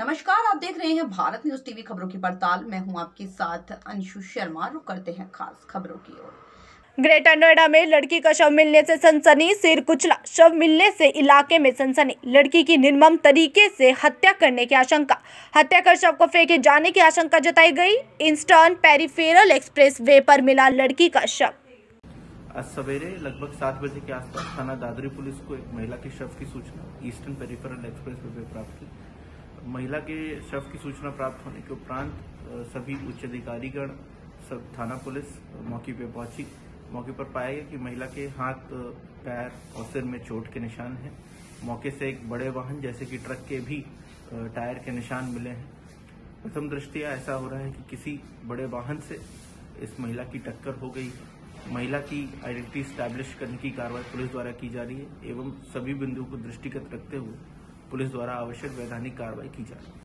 नमस्कार, आप देख रहे हैं भारत न्यूज टीवी खबरों की पड़ताल। मैं हूं आपके साथ अंशु शर्मा। रुक करते हैं खास खबरों की ओर। ग्रेटर नोएडा में लड़की का शव मिलने से सनसनी, सिर कुचला। शव मिलने से इलाके में सनसनी। लड़की की निर्मम तरीके से हत्या करने की आशंका। हत्या कर शव को फेंके जाने की आशंका जताई गई। ईस्टर्न पैरिफेरल एक्सप्रेस वे पर मिला लड़की का शव। आज सवेरे लगभग 7 बजे के आसपास थाना दादरी पुलिस को एक महिला के शव की सूचना ईस्टर्न पेरिफेरल एक्सप्रेस वे पर प्राप्त हुई। महिला के शव की सूचना प्राप्त होने के उपरांत सभी उच्च अधिकारीगण, सब थाना पुलिस मौके पर पहुंची। मौके पर पाया गया कि महिला के हाथ, पैर और सिर में चोट के निशान हैं। मौके से एक बड़े वाहन जैसे कि ट्रक के भी टायर के निशान मिले हैं। प्रथम दृष्टया ऐसा हो रहा है कि किसी बड़े वाहन से इस महिला की टक्कर हो गई। महिला की आइडेंटिटी स्टैब्लिश करने की कार्रवाई पुलिस द्वारा की जा रही है एवं सभी बिंदुओं को दृष्टिगत रखते हुए पुलिस द्वारा आवश्यक वैधानिक कार्रवाई की जा रही है।